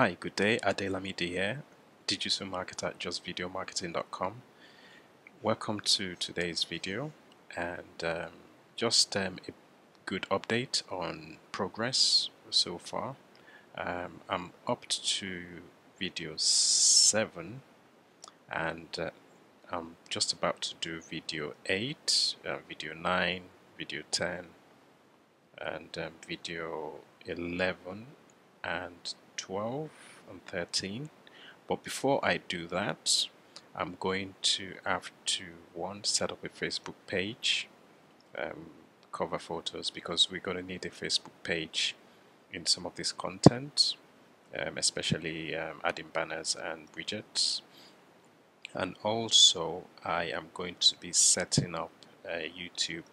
Hi, good day, Ade Lamidi here, digital marketer at justvideomarketing.com. Welcome to today's video, and a good update on progress so far. I'm up to video 7, and I'm just about to do video 8, video 9, video 10, and video 11, and 12 and 13. But before I do that, I'm going to have to set up a Facebook page, cover photos, because we're going to need a Facebook page in some of this content, especially adding banners and widgets. And also I am going to be setting up a YouTube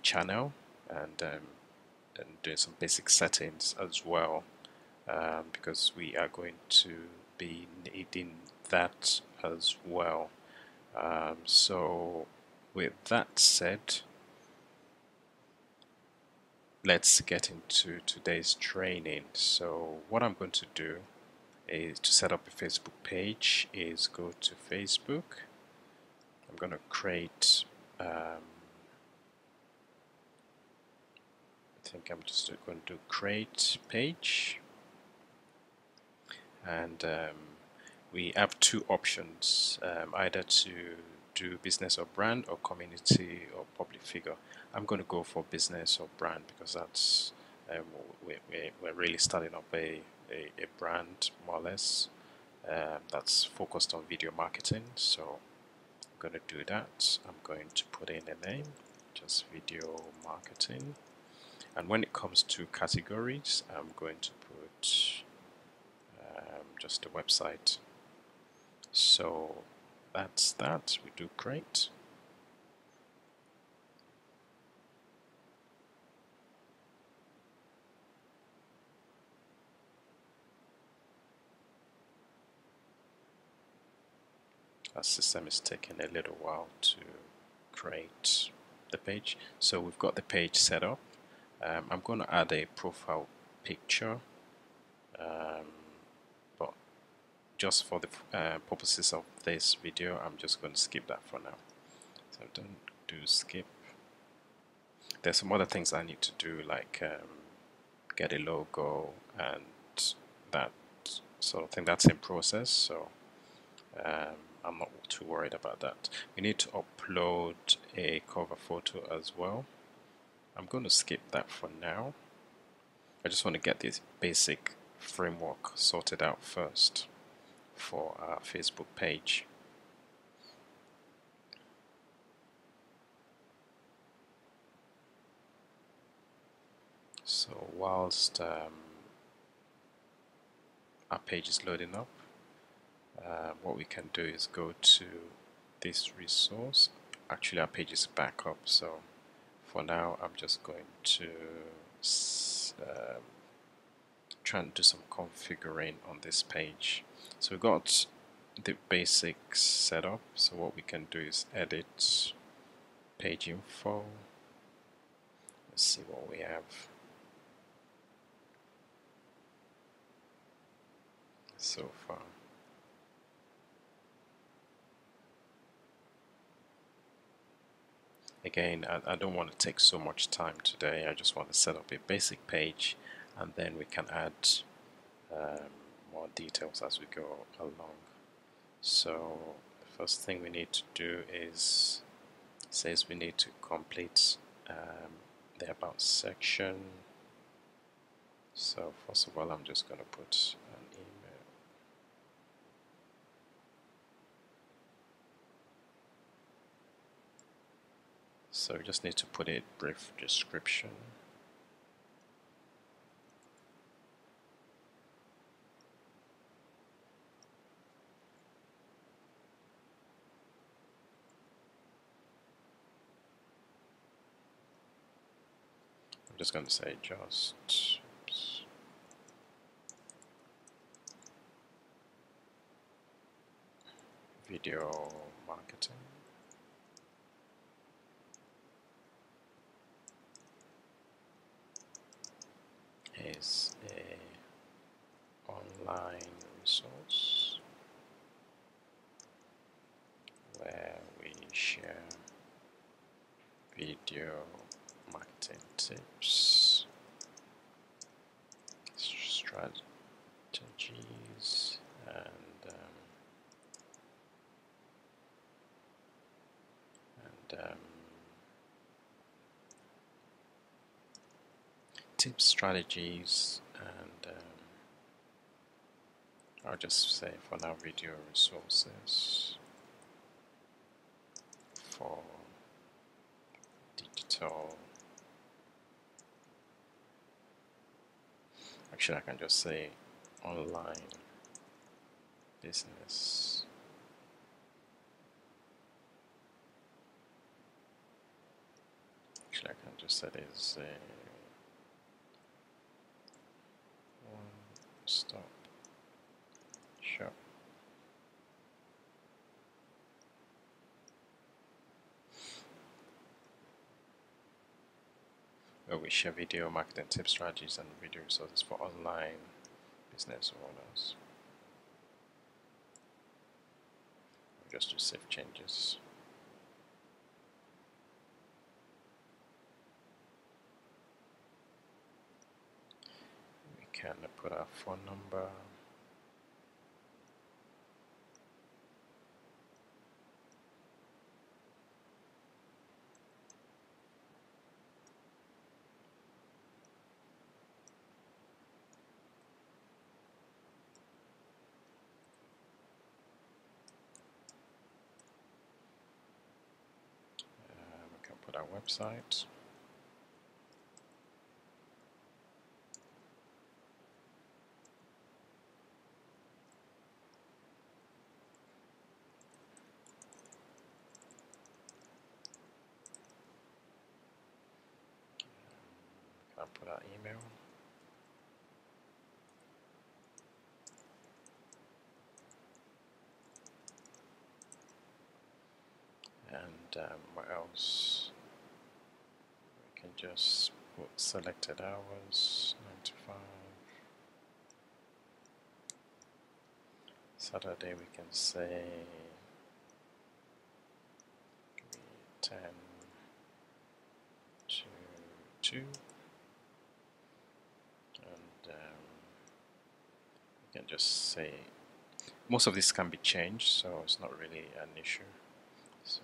channel and doing some basic settings as well. Because we are going to be needing that as well. So with that said, let's get into today's training. So what I'm going to do is to set up a Facebook page is go to Facebook. I'm going to create, I think I'm just going to create page. And we have two options, either to do business or brand, or community or public figure. I'm going to go for business or brand because that's we're really starting up a brand, more or less, that's focused on video marketing. So I'm going to do that. I'm going to put in a name, just video marketing. And when it comes to categories, I'm going to put just a website. So that's that. We do great. Our system is taking a little while to create the page. So we've got the page set up. I'm going to add a profile picture. Just for the purposes of this video, I'm just going to skip that for now. So don't do skip. There's some other things I need to do, like get a logo and that sort of thing. That's in process, so I'm not too worried about that. We need to upload a cover photo as well. I'm going to skip that for now. I just want to get this basic framework sorted out first for our Facebook page. So whilst our page is loading up, what we can do is go to this resource. Actually, our page is back up, so for now I'm just going to try and do some configuring on this page. So we've got the basics set up, so what we can do is edit page info. Let's see what we have. So far, again, I don't want to take so much time today. I just want to set up a basic page, and then we can add more details as we go along. So the first thing we need to do is, it says we need to complete the about section. So first of all, I'm just going to put an email. So we just need to put a brief description. I'm just going to say video marketing. Is a Align resource, where we share video marketing tips, strategies, and tips, strategies, and I'll just say for now video resources for digital. Actually, I can just say online business. Actually, I can just say it's a one-stop shop. Where we share video marketing tips, strategies, and video resources for online business owners. Just to save changes. We can put our phone number. Our website, I'll put our email. And what else? Just put selected hours, 9 to 5. Saturday we can say 10 to 2, and we can just say most of this can be changed, so it's not really an issue. So.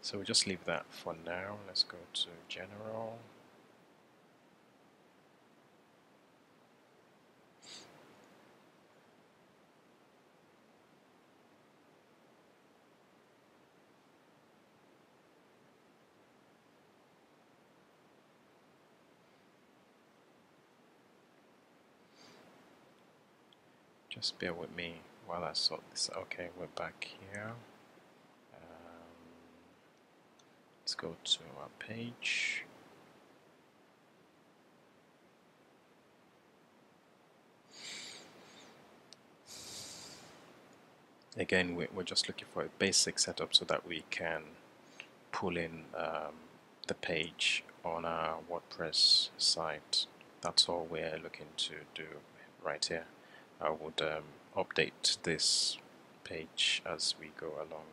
So we'll just leave that for now. Let's go to general. Just bear with me while I sort this. Okay, we're back here. Let's go to our page. Again, we're just looking for a basic setup so that we can pull in the page on our WordPress site. That's all we're looking to do right here. I would update this page as we go along.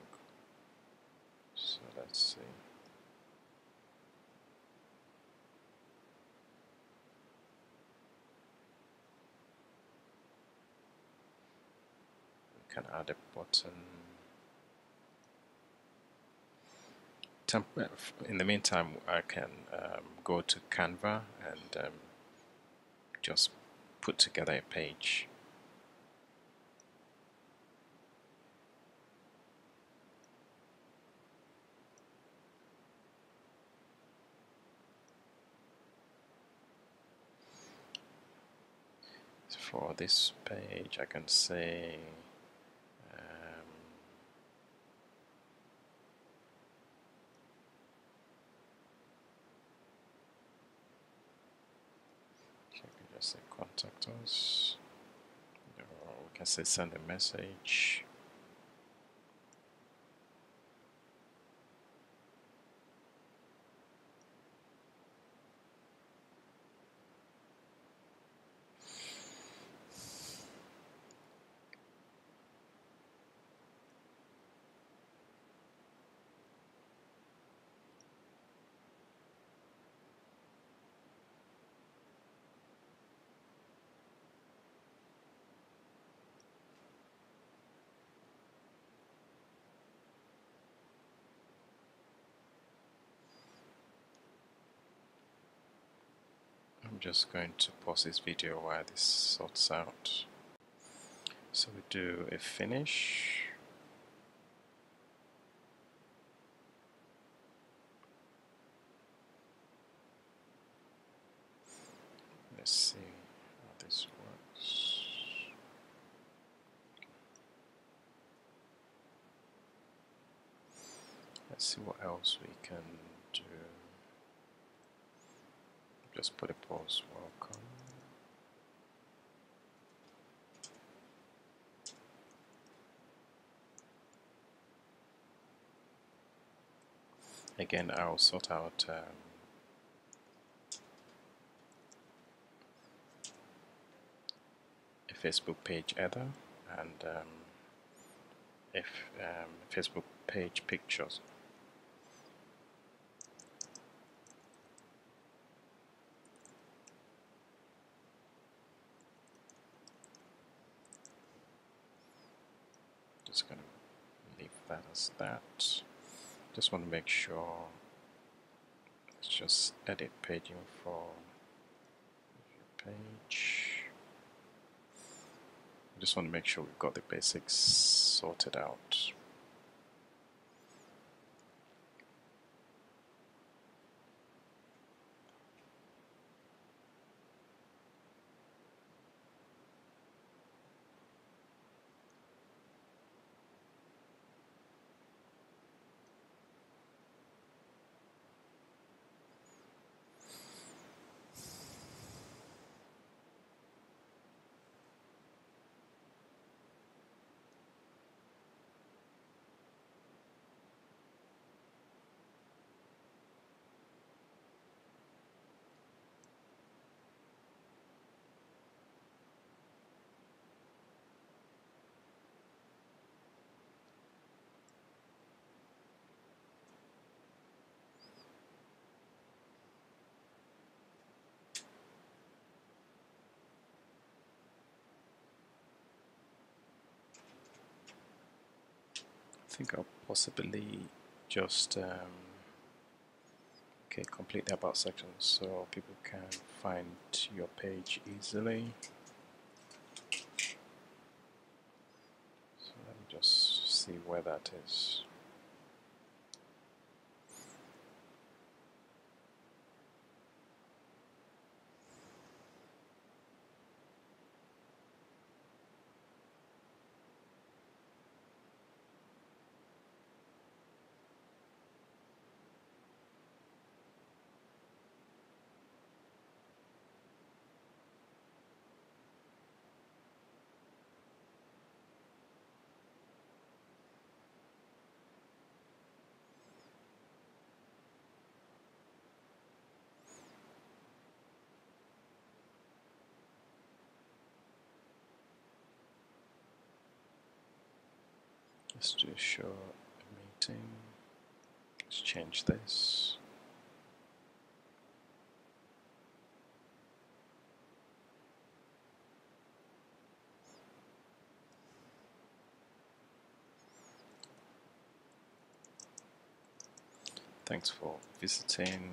So let's see. Can add a button. In the meantime, I can go to Canva and just put together a page. For this page, I can say say contact us, or we can say send a message, just going to pause this video while this sorts out. So we do a finish. Let's see how this works. Let's see what else we can do. Just put a pause, welcome. Again, I'll sort out a Facebook page header and Facebook page pictures. Just going to leave that as that. Just want to make sure. Let's just edit page info. Page. Just want to make sure we've got the basics sorted out. I think I'll possibly just okay, complete the about section so people can find your page easily. So let me just see where that is. Let's do show a meeting. Let's change this. Thanks for visiting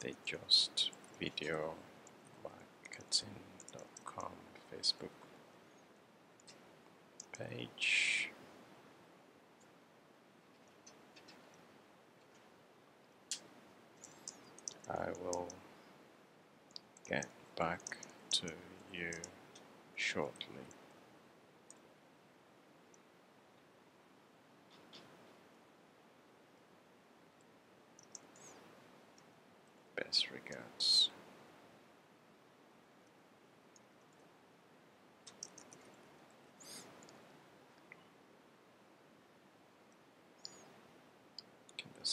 the justvideomarketing.com Facebook page. I will get back to you shortly. Best regards.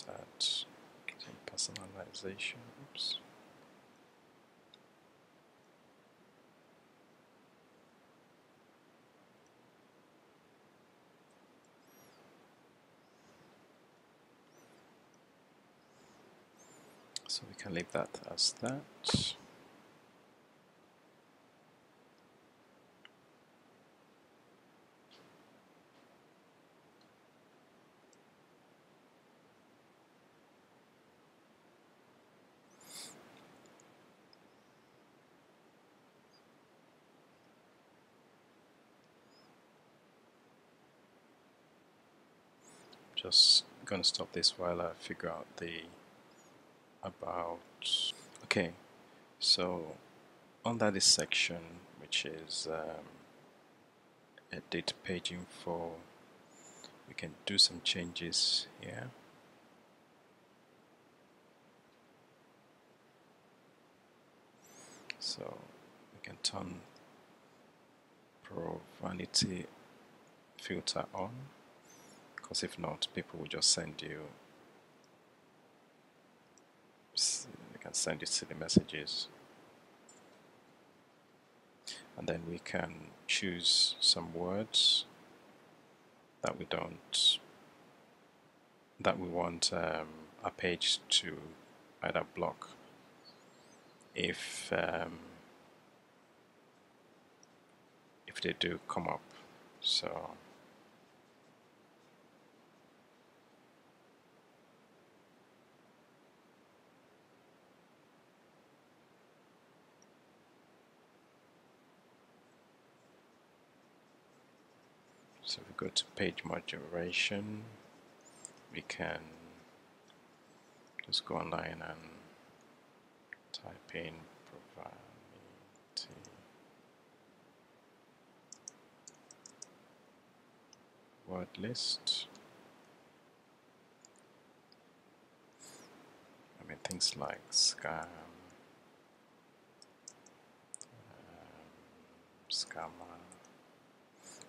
That some personalization. Oops. So we can leave that as that. Just gonna stop this while I figure out the about. Okay, so under this section, which is edit page info, we can do some changes here. So we can turn profanity filter on, because if not, people will just send you, they can send you silly messages. And then we can choose some words that we don't, that we want our page to either block if they do come up. So we go to page moderation, we can just go online and type in profanity word list. I mean, things like scam, scammer,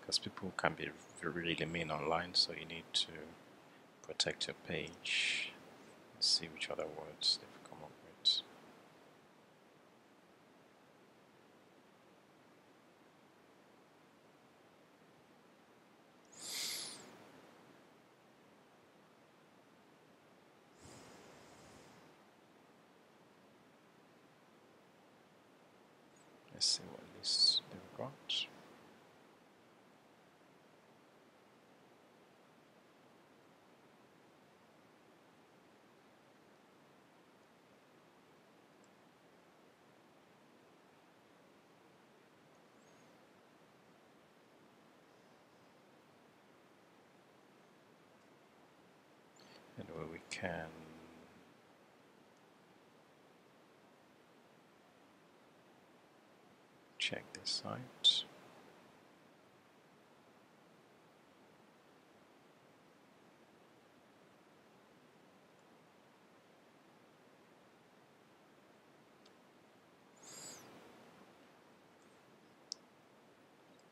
because people can be really mean online, so you need to protect your page. Let's see which other words they've come up with. Let's see what lists they've got. Anyway, we can check this site.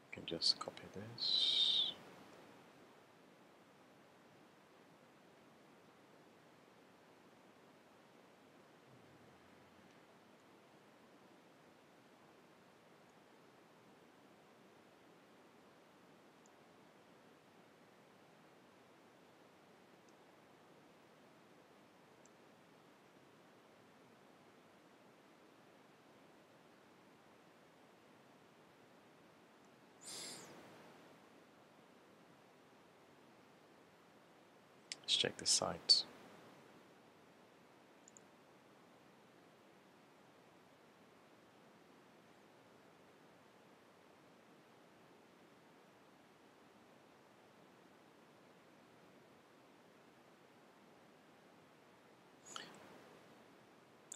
You can just copy this. Let's check the site.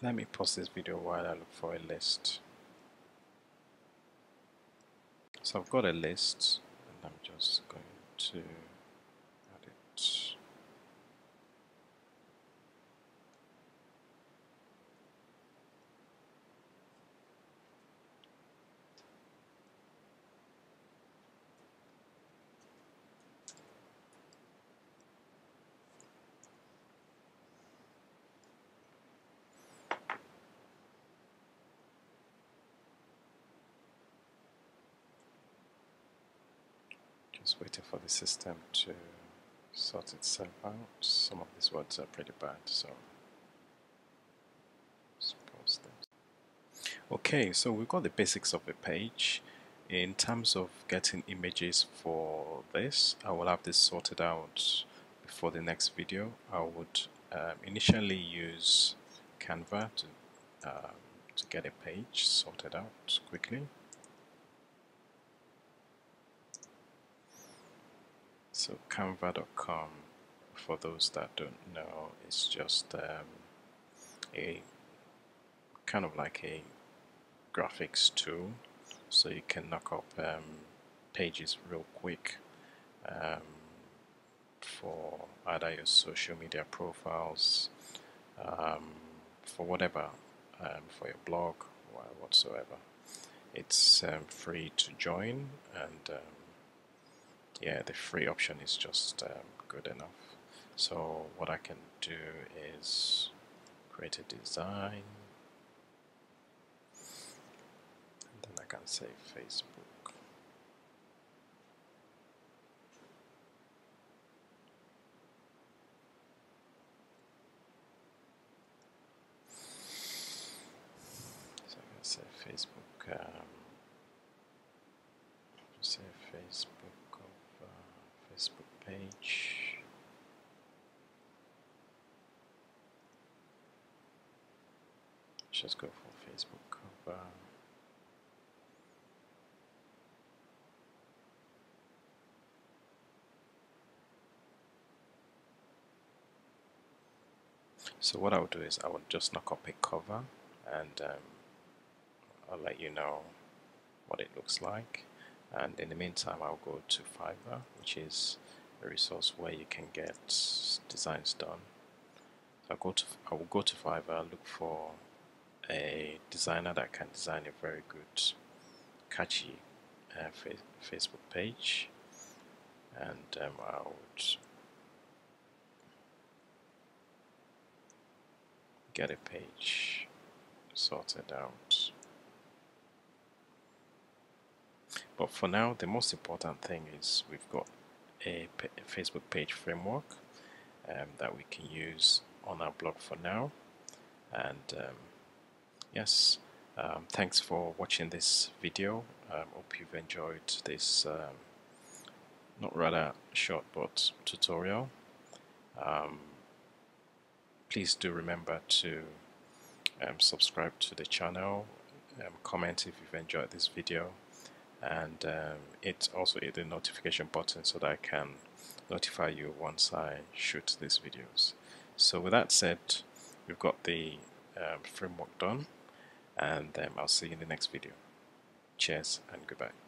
Let me pause this video while I look for a list. So I've got a list, and I'm just going to add it. Just waiting for the system to sort itself out. Some of these words are pretty bad, so suppose that. Okay, so we've got the basics of the page. In terms of getting images for this, I will have this sorted out before the next video. I would initially use Canva to get a page sorted out quickly. So Canva.com for those that don't know, it's just a kind of like a graphics tool, so you can knock up pages real quick for either your social media profiles, for whatever, for your blog or whatsoever. It's free to join, and yeah, the free option is just good enough. So what I can do is create a design, and then I can say Facebook. So I can say Facebook. Say Facebook of Facebook page. Just go for Facebook cover. So what I would do is I would just knock up a cover, and I'll let you know what it looks like. And in the meantime, I'll go to Fiverr, which is a resource where you can get designs done. So I will go to Fiverr, look for a designer that can design a very good, catchy Facebook page, and I would get a page sorted out. But for now, the most important thing is we've got a Facebook page framework that we can use on our blog for now. And yes, thanks for watching this video. Hope you've enjoyed this not rather short but tutorial. Please do remember to subscribe to the channel, comment if you've enjoyed this video, and it's also hit the notification button so that I can notify you once I shoot these videos. So with that said, we've got the framework done, and I'll see you in the next video. Cheers and goodbye.